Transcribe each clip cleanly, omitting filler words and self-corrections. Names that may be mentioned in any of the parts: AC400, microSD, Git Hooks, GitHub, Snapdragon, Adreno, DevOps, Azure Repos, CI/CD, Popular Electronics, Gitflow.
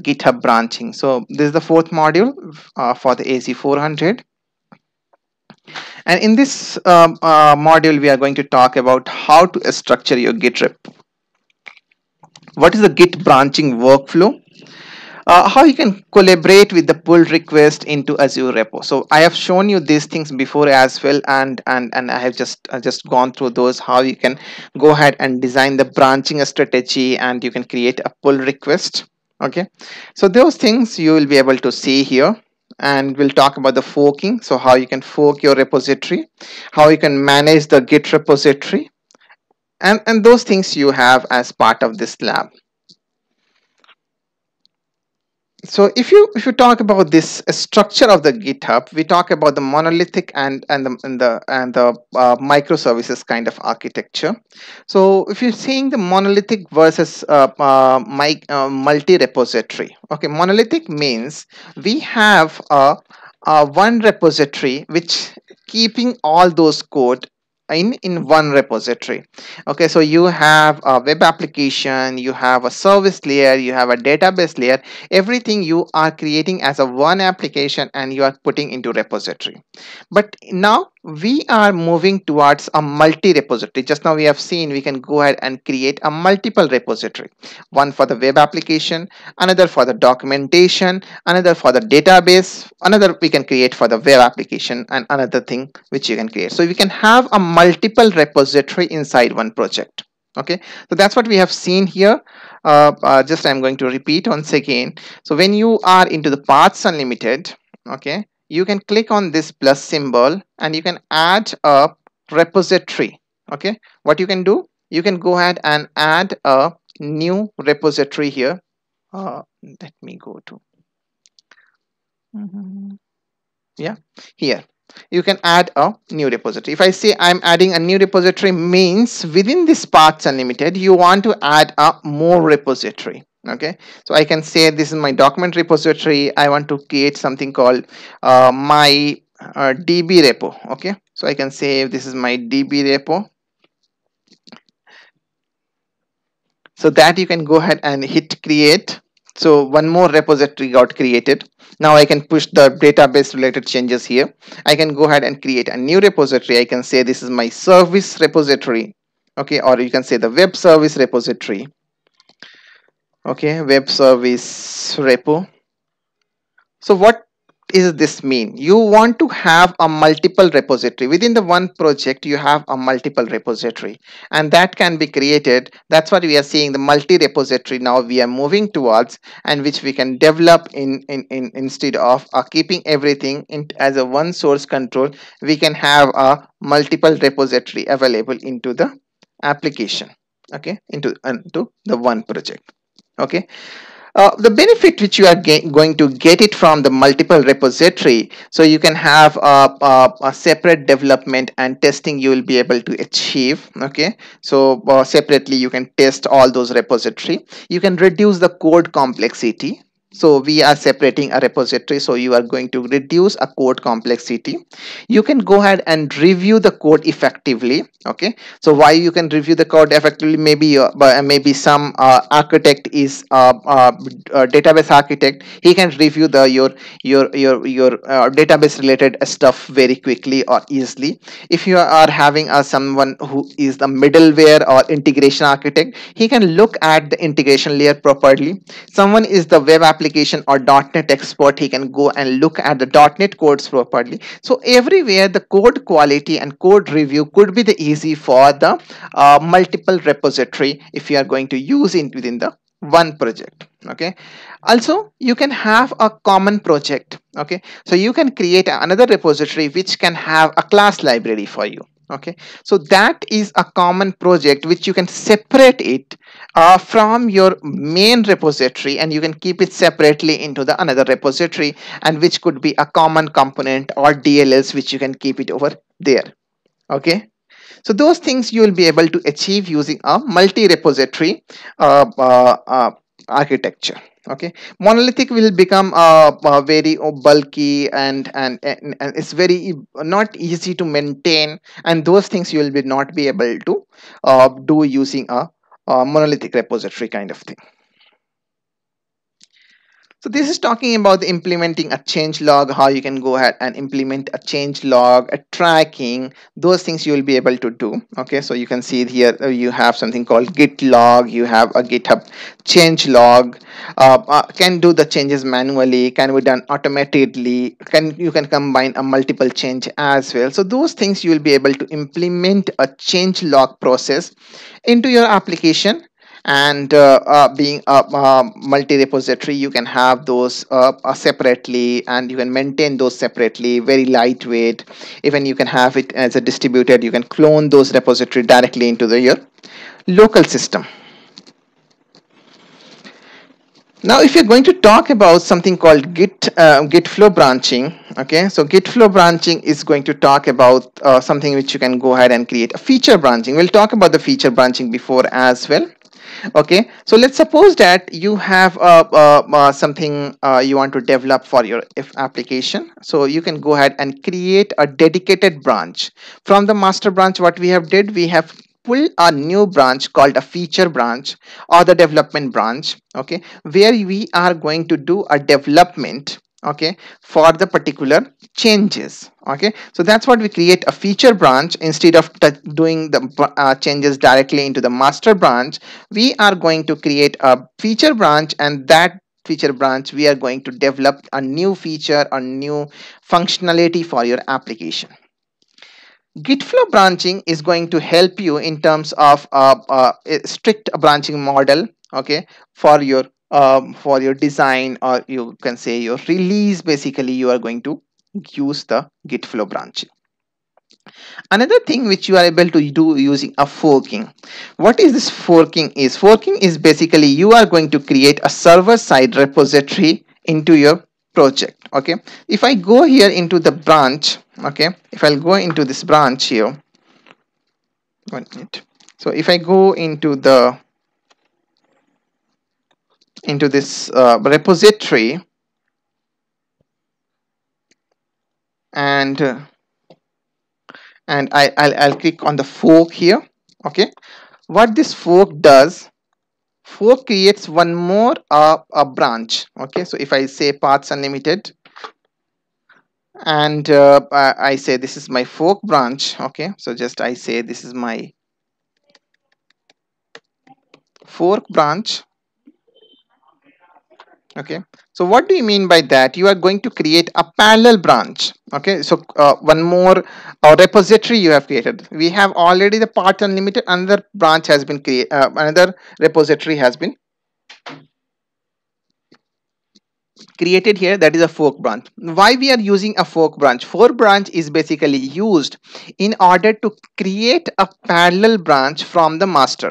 GitHub branching. So this is the fourth module for the AC400. And in this module, we are going to talk about how to structure your Git rep. What is the Git branching workflow? How you can collaborate with the pull request into Azure repo. So I have shown you these things before as well, and I have just gone through those, how you can go ahead and design the branching strategy, and you can create a pull request. Okay, so those things you will be able to see here. And we'll talk about the forking, so how you can fork your repository, how you can manage the Git repository, and those things you have as part of this lab. So if you talk about this structure of the GitHub, we talk about the monolithic and the microservices kind of architecture. So if you're seeing the monolithic versus multi-repository, okay, monolithic means we have one repository which keeping all those code in one repository. Okay, so you have a web application, you have a service layer, you have a database layer, everything you are creating as a one application and you are putting into repository. But now we are moving towards a multi-repository. Just now we have seen we can go ahead and create a multiple repository, one for the web application, another for the documentation, another for the database, another we can create for the web application, and another thing which you can create. So we can have a multiple repository inside one project. Okay, so that's what we have seen here. Just I'm going to repeat once again. So when you are into the Paths Unlimited, okay, you can click on this plus symbol and you can add a repository. Okay, what you can do, you can go ahead and add a new repository here. Let me go to here. You can add a new repository. If I say I'm adding a new repository, means within this Paths Unlimited, you want to add a more repository. Okay, so I can say this is my document repository. I want to create something called my DB repo. Okay, so I can say this is my DB repo. So that you can go ahead and hit create. So one more repository got created. Now I can push the database related changes here. I can go ahead and create a new repository. I can say this is my service repository. Okay, or you can say the web service repository. Okay, web service repo. So what is this mean? You want to have a multiple repository within the one project. You have a multiple repository, and that can be created. That's what we are seeing, the multi-repository now we are moving towards, and which we can develop in instead of keeping everything in as a one source control. We can have a multiple repository available into the application, okay, into the one project. Okay, the benefit which you are going to get it from the multiple repository, so you can have a separate development and testing you will be able to achieve. Okay, so separately you can test all those repository. You can reduce the code complexity. So we are separating a repository, so you are going to reduce a code complexity. You can go ahead and review the code effectively. Okay, so why you can review the code effectively? Maybe some architect is a database architect. He can review the your database related stuff very quickly or easily. If you are having someone who is the middleware or integration architect, he can look at the integration layer properly. Someone is the web application or .NET expert, he can go and look at the .NET codes properly. So everywhere the code quality and code review could be the easy for the multiple repository if you are going to use it within the one project. Okay, also you can have a common project. Okay, so you can create another repository which can have a class library for you. Okay, so that is a common project which you can separate it from your main repository, and you can keep it separately into the another repository, and which could be a common component or DLLs which you can keep it over there. Okay, so those things you will be able to achieve using a multi-repository architecture. Okay, monolithic will become very bulky and it's very not easy to maintain, and those things you will be not be able to do using a monolithic repository kind of thing. So this is talking about implementing a change log, how you can go ahead and implement a change log, a tracking, those things you will be able to do. Okay, so you can see here you have something called Git log, you have a GitHub change log, can do the changes manually, can be done automatically, you can combine a multiple change as well. So those things you will be able to implement a change log process into your application. And being a multi-repository, you can have those separately, and you can maintain those separately, very lightweight. Even you can have it as a distributed, you can clone those repository directly into your local system. Now, if you're going to talk about something called Gitflow branching, okay, so Gitflow branching is going to talk about something which you can go ahead and create a feature branching. We'll talk about the feature branching before as well. Okay, so let's suppose that you have something you want to develop for your application. So you can go ahead and create a dedicated branch. From the master branch, what we have did, we have pulled a new branch called a feature branch or the development branch, okay, where we are going to do a development, okay, for the particular changes. Okay, so that's what we create, a feature branch. Instead of doing the changes directly into the master branch, we are going to create a feature branch, and that feature branch we are going to develop a new feature, a new functionality for your application. Gitflow branching is going to help you in terms of a strict branching model, okay, for your design, or you can say your release. Basically, you are going to use the Gitflow branching. Another thing which you are able to do using a forking. What is this forking is? Forking is basically you are going to create a server-side repository into your project. Okay, if I go here into the branch, okay, if I'll go into this branch here, 1 minute. So if I go into the this repository, and I'll click on the fork here. Okay, what this fork does, fork creates one more a branch. Okay, so if I say paths unlimited, and I say this is my fork branch. Okay, so just I say this is my fork branch. Okay, so what do you mean by that? You are going to create a parallel branch. Okay, so one more repository you have created. We have already the path unlimited, another branch has been created, another repository has been created here, that is a fork branch. Why we are using a fork branch? Fork branch is basically used in order to create a parallel branch from the master.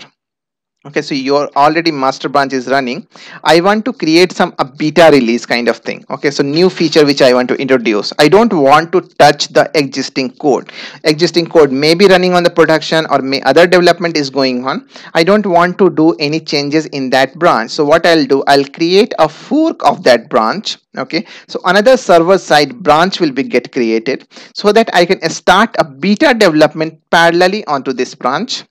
Okay, so your already master branch is running. I want to create a beta release kind of thing. Okay, so new feature which I want to introduce. I don't want to touch the existing code. Existing code may be running on the production, or may other development is going on. I don't want to do any changes in that branch. So what I'll do, I'll create a fork of that branch. Okay, so another server side branch will be get created, so that I can start a beta development parallelly onto this branch.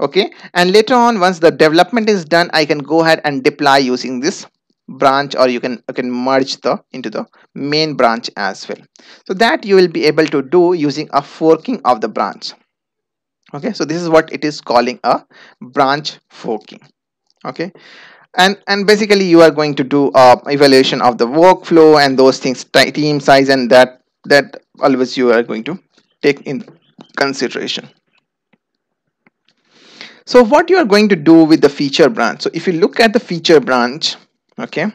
Okay, and later on, once the development is done, I can go ahead and deploy using this branch, or you can merge into the main branch as well. So that you will be able to do using a forking of the branch. Okay, so this is what it is calling a branch forking. Okay, and basically you are going to do evaluation of the workflow and those things, team size, and that always you are going to take in consideration. So what you are going to do with the feature branch. So if you look at the feature branch, okay,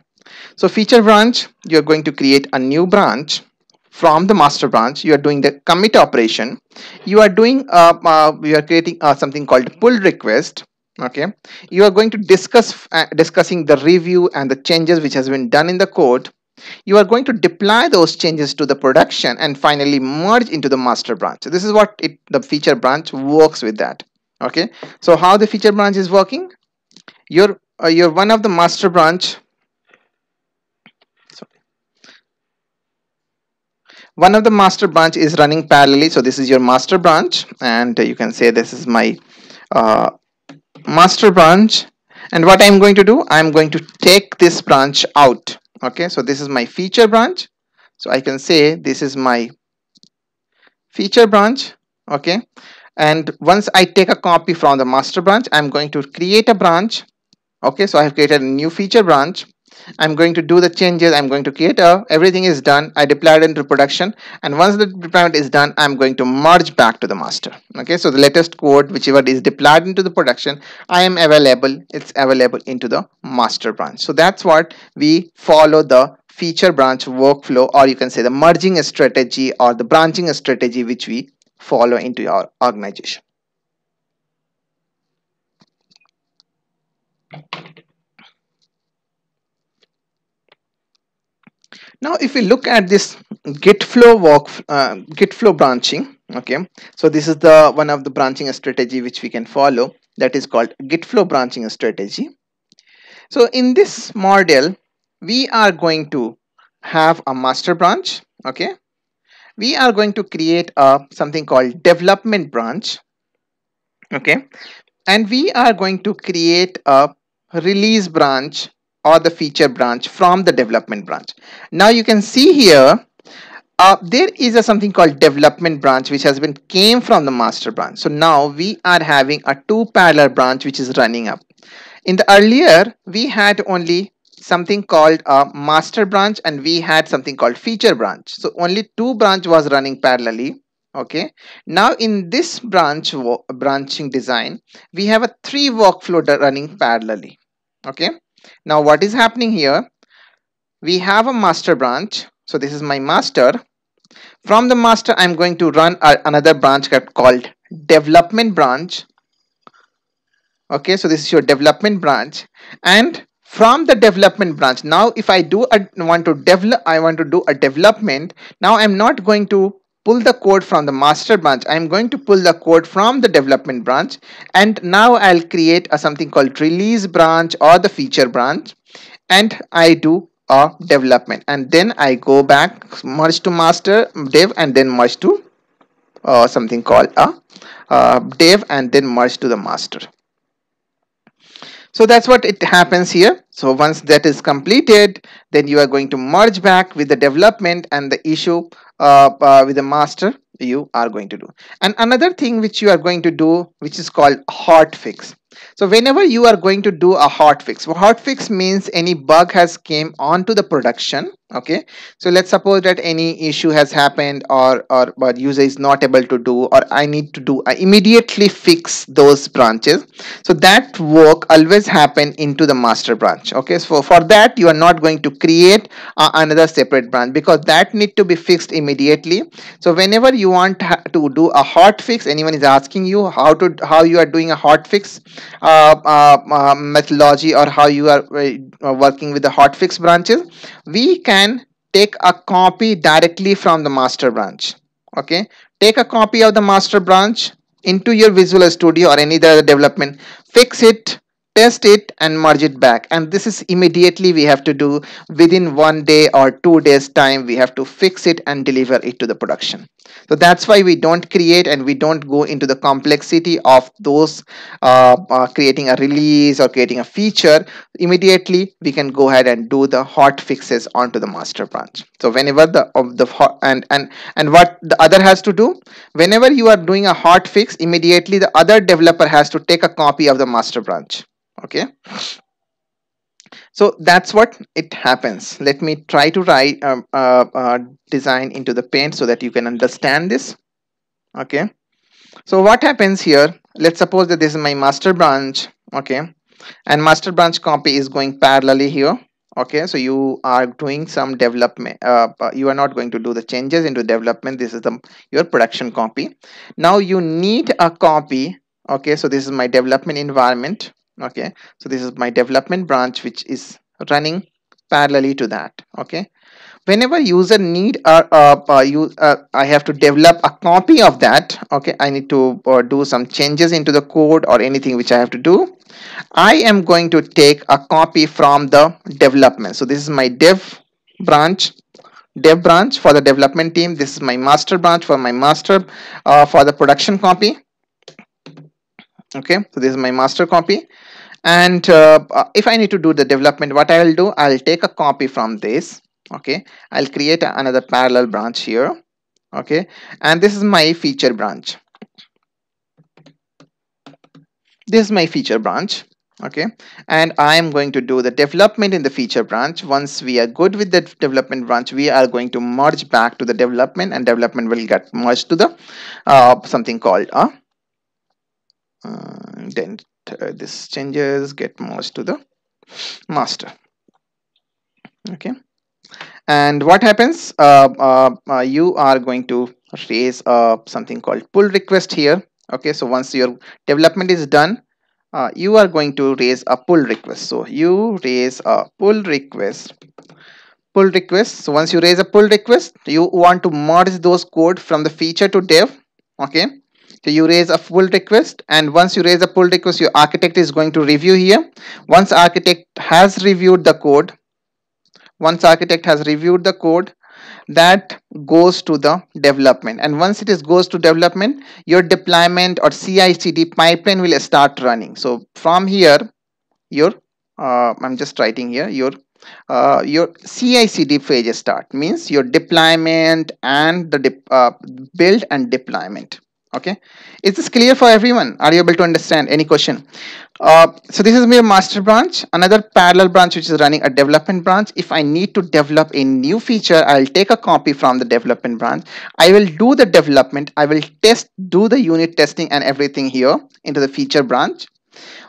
so feature branch, you're going to create a new branch from the master branch. You are doing the commit operation. You are doing, you are creating something called pull request. Okay, you are going to discussing the review and the changes which has been done in the code. You are going to deploy those changes to the production and finally merge into the master branch. So this is what the feature branch works with that. Okay, so how the feature branch is working, you're one of the master branch, sorry, one of the master branch is running parallelly. So this is your master branch, and you can say this is my master branch. And what I'm going to do, I'm going to take this branch out. Okay, so this is my feature branch. So I can say this is my feature branch. Okay, and once I take a copy from the master branch, I'm going to create a branch. Okay, so I have created a new feature branch. I'm going to do the changes. I'm going to create a, everything is done. I deployed into production, and once the deployment is done, I'm going to merge back to the master. Okay, so the latest code, whichever is deployed into the production, I am available, it's available into the master branch. So that's what we follow, the feature branch workflow, or you can say the merging strategy or the branching strategy, which we follow into our organization. Now, if we look at this Gitflow Gitflow branching, okay, so this is the one of the branching strategy which we can follow, that is called Gitflow branching strategy. So in this model, we are going to have a master branch. Okay, we are going to create a something called development branch. Okay, and we are going to create a release branch or the feature branch from the development branch. Now you can see here, there is a something called development branch which has been came from the master branch. So now we are having a two parallel branch which is running up. In the earlier, we had only something called a master branch and we had something called feature branch. So only two branch was running parallelly. Okay, now in this branching design, we have a three workflow running parallelly. Okay, now what is happening here, we have a master branch. So this is my master. From the master, I'm going to run another branch called development branch. Okay, so this is your development branch, and from the development branch, now if I want to do a development, now I'm not going to pull the code from the master branch. I'm going to pull the code from the development branch, and now I'll create a something called release branch or the feature branch, and I do a development, and then I go back, merge to master dev, and then merge to something called a dev, and then merge to the master. So that's what it happens here. So once that is completed, then you are going to merge back with the development, and the issue with the master you are going to do. And another thing which you are going to do, which is called hot fix. So whenever you are going to do a hot fix, well, hot fix means any bug has came onto the production. Okay, so let's suppose that any issue has happened, or user is not able to do, or I need to do, I immediately fix those branches. So that work always happen into the master branch. Okay, so for that you are not going to create another separate branch, because that need to be fixed immediately. So whenever you want to do a hot fix, anyone is asking you how you are doing a hot fix methodology, or how you are working with the hot fix branches, we can take a copy directly from the master branch. Okay, take a copy of the master branch into your Visual Studio or any other development, fix it, test it, and merge it back. And this is immediately we have to do within 1 day or 2 days time. We have to fix it and deliver it to the production. So that's why we don't create, and we don't go into the complexity of those creating a release or creating a feature. Immediately we can go ahead and do the hot fixes onto the master branch. So whenever what the other has to do, whenever you are doing a hot fix, immediately the other developer has to take a copy of the master branch. Okay, so that's what it happens. Let me try to write design into the paint so that you can understand this. Okay, so what happens here, let's suppose that this is my master branch. Okay, and master branch copy is going parallelly here. Okay, so you are doing some development, you are not going to do the changes into development. This is your production copy. Now you need a copy. Okay, so this is my development environment. Okay, so this is my development branch which is running parallelly to that. Okay, whenever user need I have to develop a copy of that. Okay, I need to do some changes into the code or anything which I have to do. I am going to take a copy from the development. So this is my dev branch for the development team. This is my master branch for my master for the production copy. Okay, so this is my master copy, And if I need to do the development, what I will do, I'll take a copy from this. Okay, I'll create another parallel branch here. Okay, and this is my feature branch. This is my feature branch. Okay, and I am going to do the development in the feature branch. Once we are good with the development branch, we are going to merge back to the development, and development will get merged to the something called this changes get merged to the master. Okay, and what happens, you are going to raise something called pull request here. Okay, so once your development is done, you are going to raise a pull request. So you raise a pull request. So once you raise a pull request, you want to merge those code from the feature to dev. Okay, so you raise a pull request, and once you raise a pull request, your architect is going to review here. Once architect has reviewed the code, that goes to the development, and once it is goes to development, your deployment or CI/CD pipeline will start running. So from here, your I'm just writing here, your CI/CD phase start means your deployment and the build and deployment. Okay, is this clear for everyone? Are you able to understand? Any question? So this is my master branch. Another parallel branch which is running, a development branch. If I need to develop a new feature, I'll take a copy from the development branch. I will do the development. I will test, do the unit testing and everything here into the feature branch.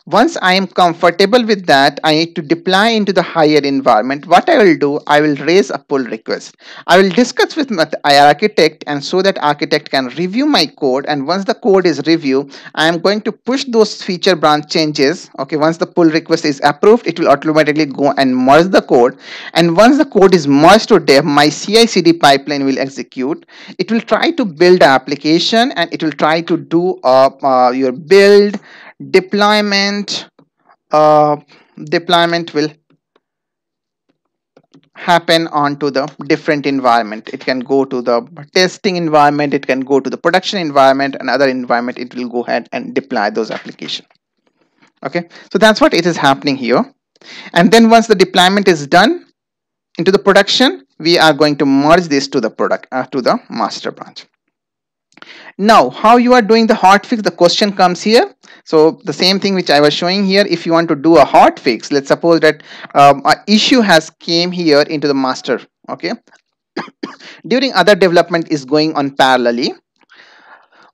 Once I am comfortable with that, I need to deploy into the higher environment. What I will do, I will raise a pull request. I will discuss with my architect, and so that architect can review my code, and once the code is reviewed, I am going to push those feature branch changes. Okay, once the pull request is approved, it will automatically go and merge the code, and once the code is merged to dev, my CI/CD pipeline will execute. It will try to build an application, and it will try to do your build, deployment. Deployment will happen onto the different environment. It can go to the testing environment, it can go to the production environment, and other environment it will go ahead and deploy those applications. Okay, so that's what it is happening here. And then once the deployment is done into the production, we are going to merge this to the product to the master branch. Now, how you are doing the hot fix, the question comes here. So the same thing which I was showing here, if you want to do a hot fix, let's suppose that an issue has came here into the master. Okay, during other development is going on parallelly.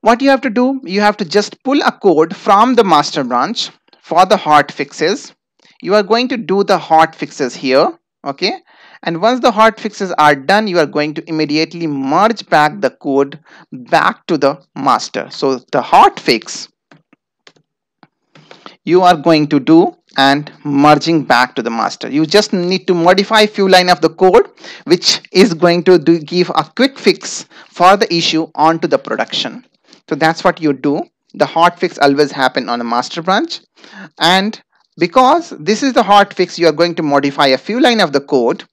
What you have to do, you have to just pull a code from the master branch for the hot fixes. You are going to do the hot fixes here. Okay, and once the hot fixes are done, you are going to immediately merge back the code back to the master. So the hot fix you are going to do and merging back to the master. You just need to modify few lines of the code, which is going to give a quick fix for the issue onto the production. So that's what you do. The hot fix always happen on a master branch, and because this is the hot fix, you are going to modify a few lines of the code.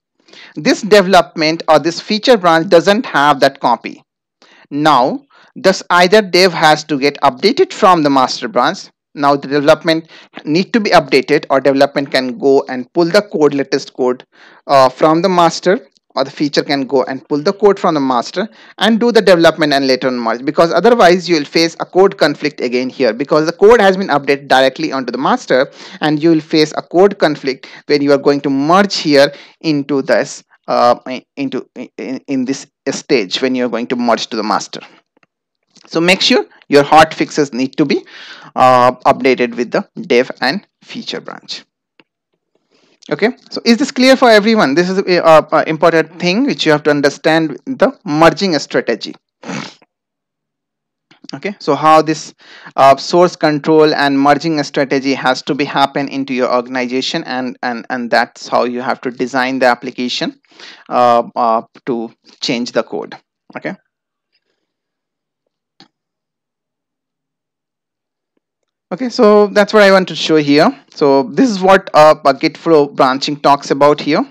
This development or this feature branch doesn't have that copy. Now, thus either dev has to get updated from the master branch. Now the development need to be updated, or development can go and pull the code, latest code from the master, or the feature can go and pull the code from the master and do the development and later on merge, because otherwise you will face a code conflict again here, because the code has been updated directly onto the master, and you will face a code conflict when you are going to merge here into this in this stage when you are going to merge to the master. So make sure your hot fixes need to be updated with the dev and feature branch. Okay, so is this clear for everyone? This is an important thing which you have to understand, the merging strategy. Okay, so how this source control and merging strategy has to be happen into your organization, and that's how you have to design the application to change the code. Okay. Okay, so that's what I want to show here. So this is what a Gitflow branching talks about here.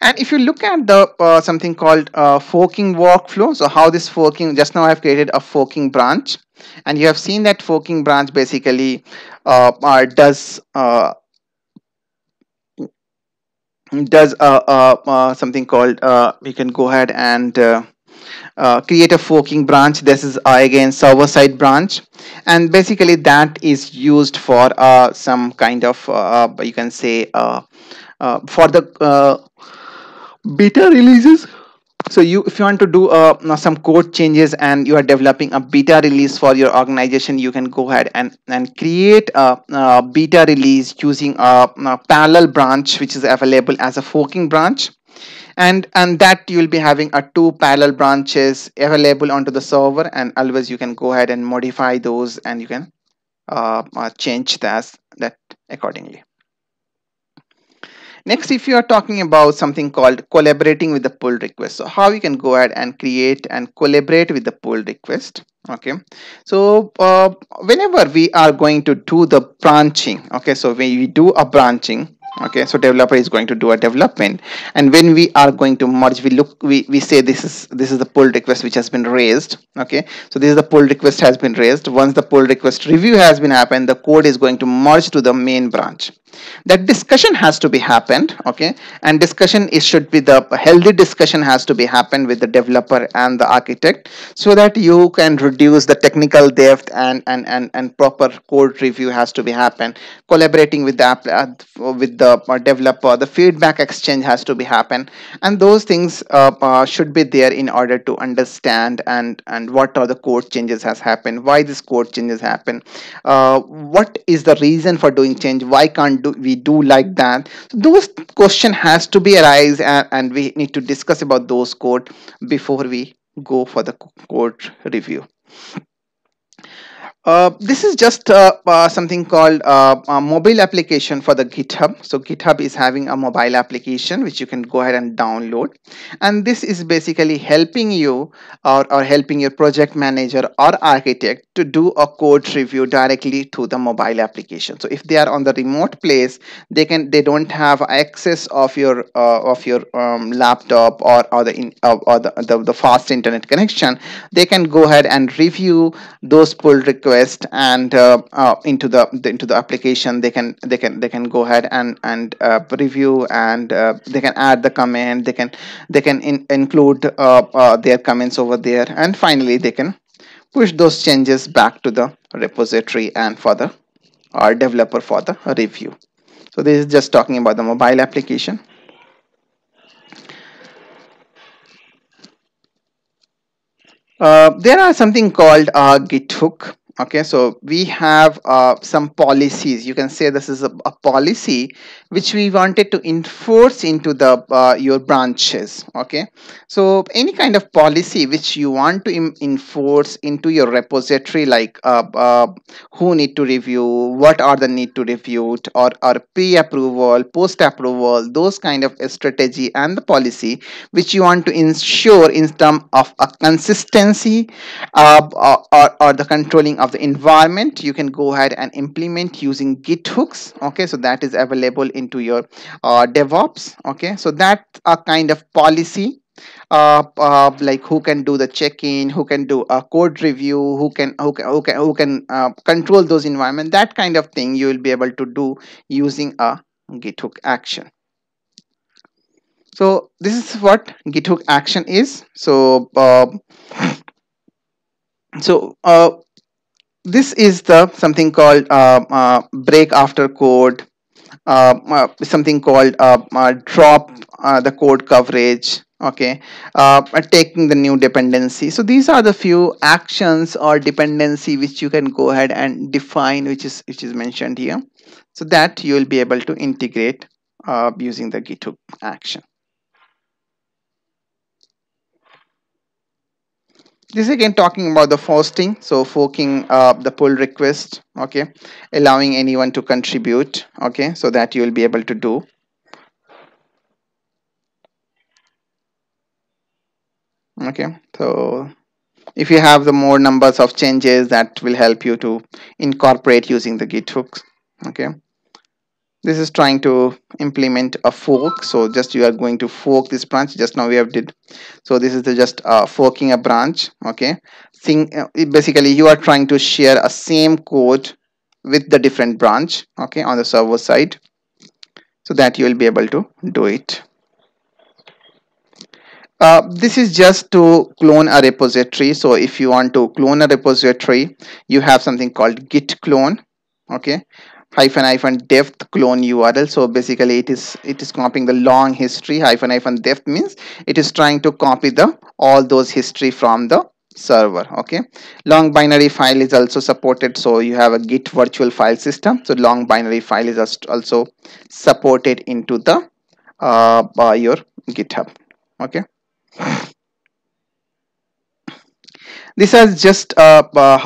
And if you look at the something called forking workflow, so how this forking, just now I have created a forking branch. And you have seen that forking branch basically does something called we can go ahead and create a forking branch. This is again server side branch, and basically that is used for some kind of you can say for the beta releases. So if you want to do some code changes and you are developing a beta release for your organization, you can go ahead and create a beta release using a parallel branch which is available as a forking branch, and that you will be having a two parallel branches available onto the server, and always you can go ahead and modify those, and you can change that accordingly. Next, if you are talking about something called collaborating with the pull request, so how you can go ahead and create and collaborate with the pull request. Okay, so whenever we are going to do the branching, okay, so when we do a branching, okay, so developer is going to do a development, and when we are going to merge, we say this is the pull request which has been raised. Okay, so this is the pull request has been raised. Once the pull request review has been happened, the code is going to merge to the main branch. That discussion has to be happened, okay, and discussion should be the healthy discussion has to be happened with the developer and the architect, so that you can reduce the technical depth, and proper code review has to be happened. Collaborating with the developer, the feedback exchange has to be happened, and those things should be there in order to understand and what are the code changes has happened, why this code changes happen, what is the reason for doing change, why can't we do like that. So those question has to be arise, and we need to discuss about those code before we go for the code review. This is just something called a mobile application for the GitHub. So GitHub is having a mobile application which you can go ahead and download, and this is basically helping you or helping your project manager or architect to do a code review directly through the mobile application. So if they are on the remote place, they don't have access of your laptop or the fast internet connection. They can go ahead and review those pull requests and into the application. They can go ahead and review, and they can add the comment, they can include their comments over there, and finally they can push those changes back to the repository and for the developer for the review. So this is just talking about the mobile application. There are something called Git Hook. Okay, so we have some policies. You can say this is a policy which we wanted to enforce into the your branches. Okay, so any kind of policy which you want to enforce into your repository, like who need to review, what are the need to review, or pre-approval, post-approval, those kind of strategy and the policy which you want to ensure in terms of a consistency or the controlling of the environment, you can go ahead and implement using Git Hooks. Okay, so that is available into your DevOps. Okay, so that's a kind of policy, like who can do the check-in, who can do a code review, who can control those environment, that kind of thing you will be able to do using a Git Hook action. So this is what Git Hook action is. So this is the something called break after code, something called drop the code coverage, okay, taking the new dependency. So these are the few actions or dependency which you can go ahead and define, which is mentioned here, so that you will be able to integrate using the Git Hook action. This is again talking about the forking, so forking the pull request, okay, allowing anyone to contribute, okay, so that you will be able to do. Okay, so if you have the more numbers of changes, that will help you to incorporate using the Git Hooks. Okay, This is trying to implement a fork, so just you are going to fork this branch. Just now we have did, so this is the just forking a branch. Okay, basically you are trying to share a same code with the different branch, okay, on the server side, so that you will be able to do it. This is just to clone a repository. So if you want to clone a repository, you have something called git clone, okay, -- depth clone URL. So basically it is copying the long history. -- depth means it is trying to copy the all those history from the server. Okay, long binary file is also supported, so you have a git virtual file system, so long binary file is also supported into the by your GitHub. Okay, this is just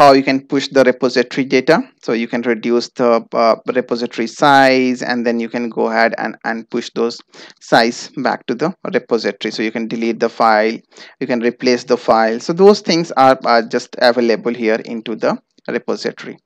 how you can push the repository data, so you can reduce the repository size, and then you can go ahead and push those size back to the repository. So you can delete the file, you can replace the file, so those things are just available here into the repository.